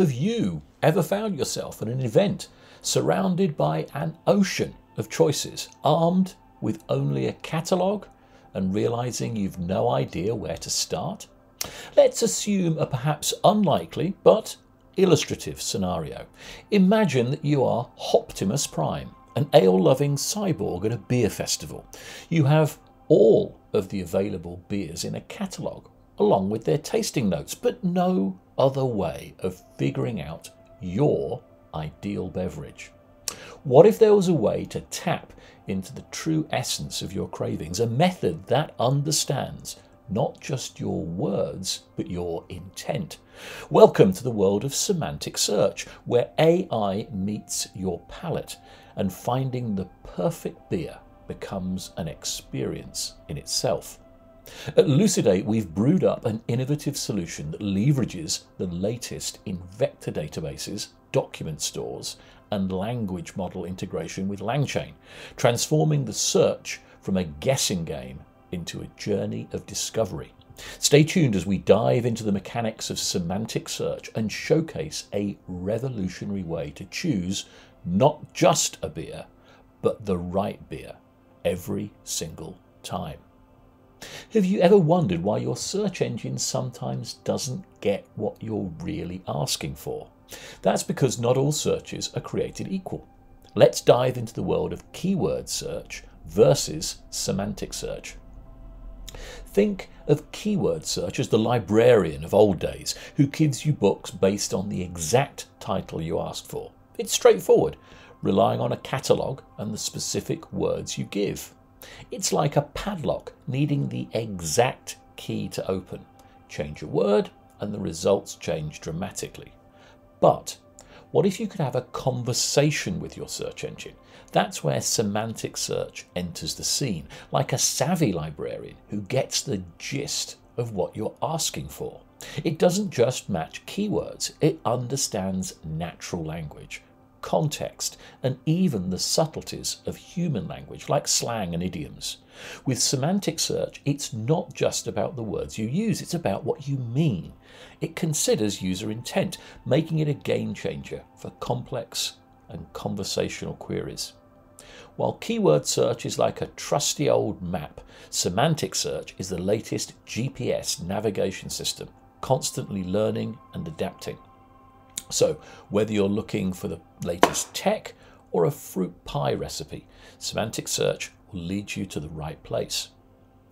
Have you ever found yourself at an event surrounded by an ocean of choices, armed with only a catalogue and realizing you've no idea where to start? Let's assume a perhaps unlikely but illustrative scenario. Imagine that you are Hoptimus Prime, an ale-loving cyborg at a beer festival. You have all of the available beers in a catalogue, along with their tasting notes, but no other way of figuring out your ideal beverage. What if there was a way to tap into the true essence of your cravings, a method that understands not just your words, but your intent? Welcome to the world of semantic search, where AI meets your palate, and finding the perfect beer becomes an experience in itself. At Lucidate, we've brewed up an innovative solution that leverages the latest in vector databases, document stores, and language model integration with LangChain, transforming the search from a guessing game into a journey of discovery. Stay tuned as we dive into the mechanics of semantic search and showcase a revolutionary way to choose not just a beer, but the right beer every single time. Have you ever wondered why your search engine sometimes doesn't get what you're really asking for? That's because not all searches are created equal. Let's dive into the world of keyword search versus semantic search. Think of keyword search as the librarian of old days who gives you books based on the exact title you asked for. It's straightforward, relying on a catalogue and the specific words you give. It's like a padlock needing the exact key to open. Change a word and the results change dramatically. But what if you could have a conversation with your search engine? That's where semantic search enters the scene, like a savvy librarian who gets the gist of what you're asking for. It doesn't just match keywords, it understands natural language, context, and even the subtleties of human language, like slang and idioms. With semantic search, it's not just about the words you use, it's about what you mean. It considers user intent, making it a game changer for complex and conversational queries. While keyword search is like a trusty old map, semantic search is the latest GPS navigation system, constantly learning and adapting. So whether you're looking for the latest tech or a fruit pie recipe, semantic search will lead you to the right place.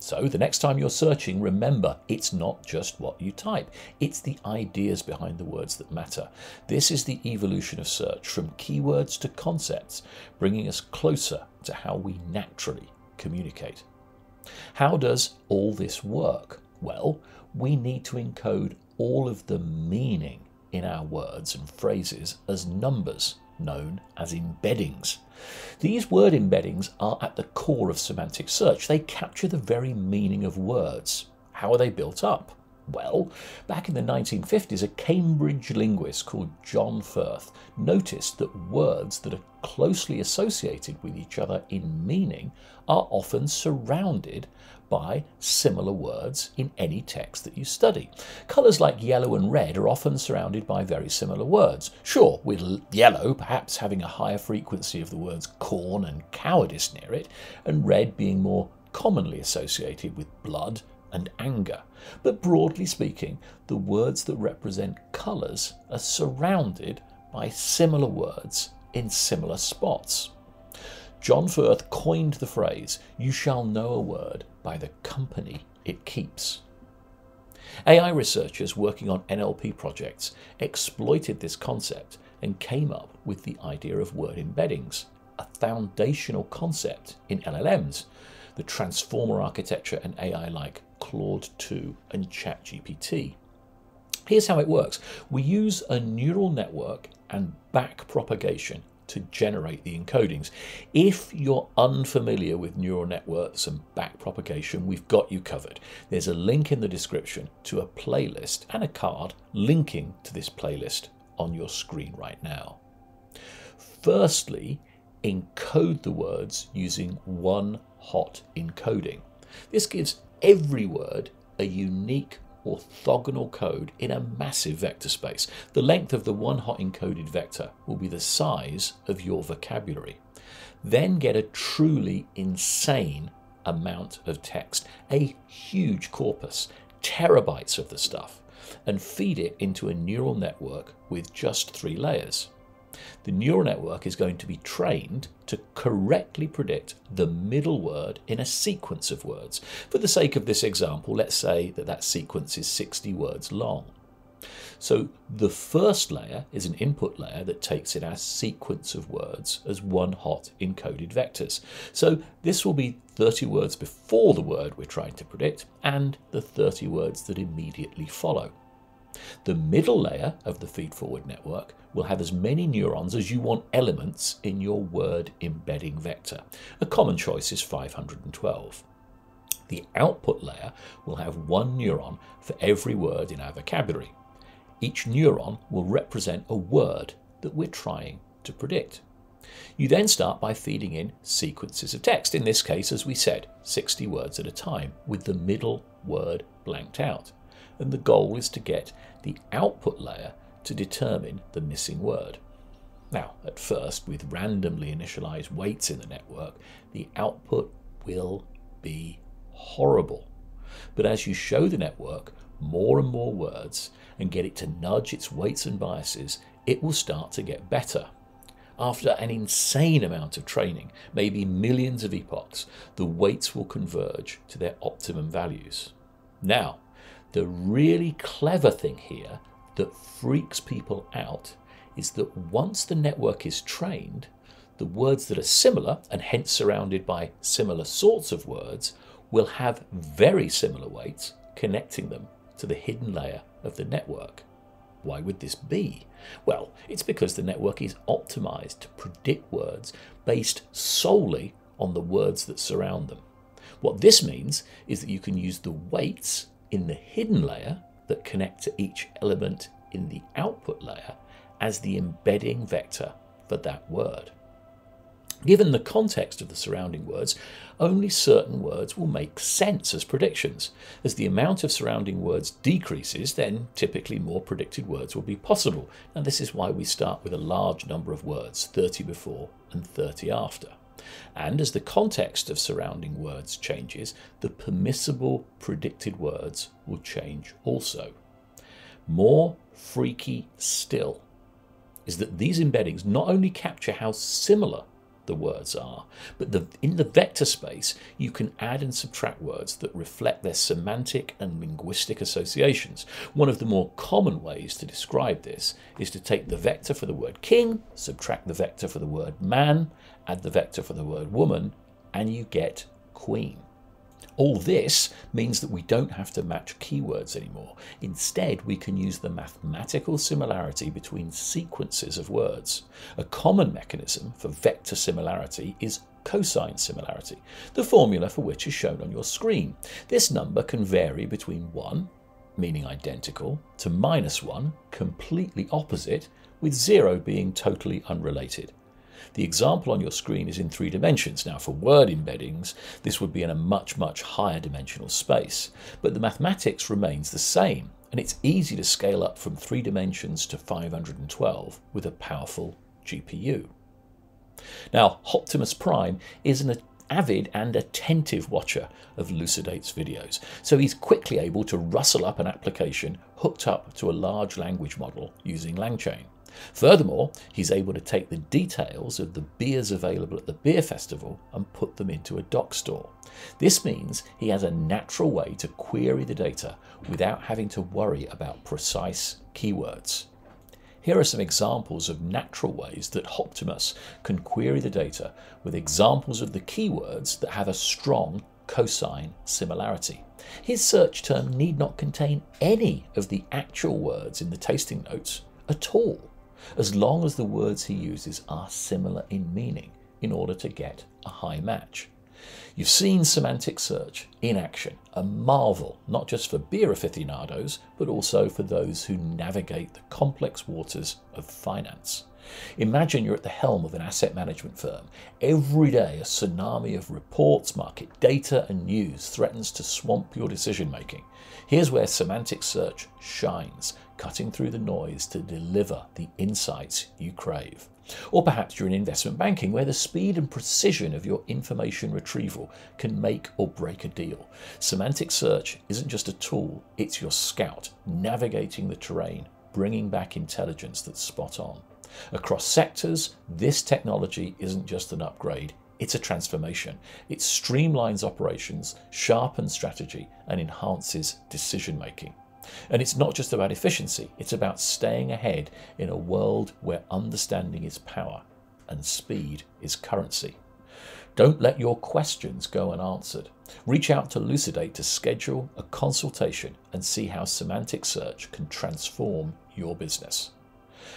So the next time you're searching, remember, it's not just what you type, it's the ideas behind the words that matter. This is the evolution of search, from keywords to concepts, bringing us closer to how we naturally communicate. How does all this work? Well, we need to encode all of the meaning in our words and phrases as numbers, known as embeddings. These word embeddings are at the core of semantic search. They capture the very meaning of words. How are they built up? Well, back in the 1950s, a Cambridge linguist called John Firth noticed that words that are closely associated with each other in meaning are often surrounded by similar words in any text that you study. Colours like yellow and red are often surrounded by very similar words. Sure, with yellow perhaps having a higher frequency of the words corn and cowardice near it, and red being more commonly associated with blood and anger. But broadly speaking, the words that represent colours are surrounded by similar words in similar spots. John Firth coined the phrase, "You shall know a word by the company it keeps." AI researchers working on NLP projects exploited this concept and came up with the idea of word embeddings, a foundational concept in LLMs, the transformer architecture and AI like Claude 2 and ChatGPT. Here's how it works. We use a neural network and back propagation to generate the encodings. If you're unfamiliar with neural networks and back propagation, we've got you covered. There's a link in the description to a playlist and a card linking to this playlist on your screen right now. Firstly, encode the words using one hot encoding. This gives every word a unique orthogonal code in a massive vector space. The length of the one hot encoded vector will be the size of your vocabulary. Then get a truly insane amount of text, a huge corpus, terabytes of the stuff, and feed it into a neural network with just 3 layers. The neural network is going to be trained to correctly predict the middle word in a sequence of words. For the sake of this example, let's say that that sequence is 60 words long. So the first layer is an input layer that takes in our sequence of words as one hot encoded vectors. So this will be 30 words before the word we're trying to predict and the 30 words that immediately follow. The middle layer of the feed-forward network will have as many neurons as you want elements in your word embedding vector. A common choice is 512. The output layer will have 1 neuron for every word in our vocabulary. Each neuron will represent a word that we're trying to predict. You then start by feeding in sequences of text, in this case, as we said, 60 words at a time, with the middle word blanked out. And the goal is to get the output layer to determine the missing word. Now, at first, with randomly initialized weights in the network, the output will be horrible. But as you show the network more and more words and get it to nudge its weights and biases, it will start to get better. After an insane amount of training, maybe millions of epochs, the weights will converge to their optimum values. Now, the really clever thing here that freaks people out is that once the network is trained, the words that are similar and hence surrounded by similar sorts of words will have very similar weights, connecting them to the hidden layer of the network. Why would this be? Well, it's because the network is optimized to predict words based solely on the words that surround them. What this means is that you can use the weights in the hidden layer that connect to each element in the output layer as the embedding vector for that word. Given the context of the surrounding words, only certain words will make sense as predictions. As the amount of surrounding words decreases, then typically more predicted words will be possible. And this is why we start with a large number of words, 30 before and 30 after. And as the context of surrounding words changes, the permissible predicted words will change also. More freaky still is that these embeddings not only capture how similar the words are, but in the vector space, you can add and subtract words that reflect their semantic and linguistic associations. One of the more common ways to describe this is to take the vector for the word king, subtract the vector for the word man, add the vector for the word woman, and you get queen. All this means that we don't have to match keywords anymore. Instead, we can use the mathematical similarity between sequences of words. A common mechanism for vector similarity is cosine similarity, the formula for which is shown on your screen. This number can vary between 1, meaning identical, to -1, completely opposite, with 0 being totally unrelated. The example on your screen is in 3 dimensions. Now, for word embeddings, this would be in a much, much higher dimensional space. But the mathematics remains the same, and it's easy to scale up from 3 dimensions to 512 with a powerful GPU. Now, Hoptimus Prime is an avid and attentive watcher of Lucidate's videos, so he's quickly able to rustle up an application hooked up to a large language model using LangChain. Furthermore, he's able to take the details of the beers available at the beer festival and put them into a doc store. This means he has a natural way to query the data without having to worry about precise keywords. Here are some examples of natural ways that Hoptimus can query the data with examples of the keywords that have a strong cosine similarity. His search term need not contain any of the actual words in the tasting notes at all, as long as the words he uses are similar in meaning in order to get a high match. You've seen semantic search in action, a marvel not just for beer aficionados, but also for those who navigate the complex waters of finance. Imagine you're at the helm of an asset management firm. Every day, a tsunami of reports, market data, and news threatens to swamp your decision-making. Here's where semantic search shines, cutting through the noise to deliver the insights you crave. Or perhaps you're in investment banking, where the speed and precision of your information retrieval can make or break a deal. Semantic search isn't just a tool, it's your scout, navigating the terrain, bringing back intelligence that's spot on. Across sectors, this technology isn't just an upgrade, it's a transformation. It streamlines operations, sharpens strategy, and enhances decision-making. And it's not just about efficiency, it's about staying ahead in a world where understanding is power and speed is currency. Don't let your questions go unanswered. Reach out to Lucidate to schedule a consultation and see how semantic search can transform your business.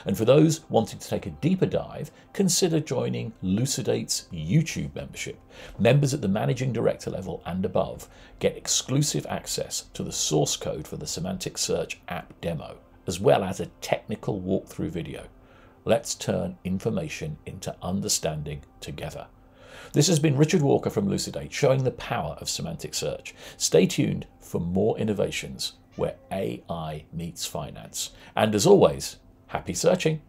And for those wanting to take a deeper dive, consider joining Lucidate's YouTube membership. Members at the managing director level and above get exclusive access to the source code for the Semantic Search app demo, as well as a technical walkthrough video. Let's turn information into understanding together. This has been Richard Walker from Lucidate, showing the power of semantic search. Stay tuned for more innovations where AI meets finance. And as always, happy searching!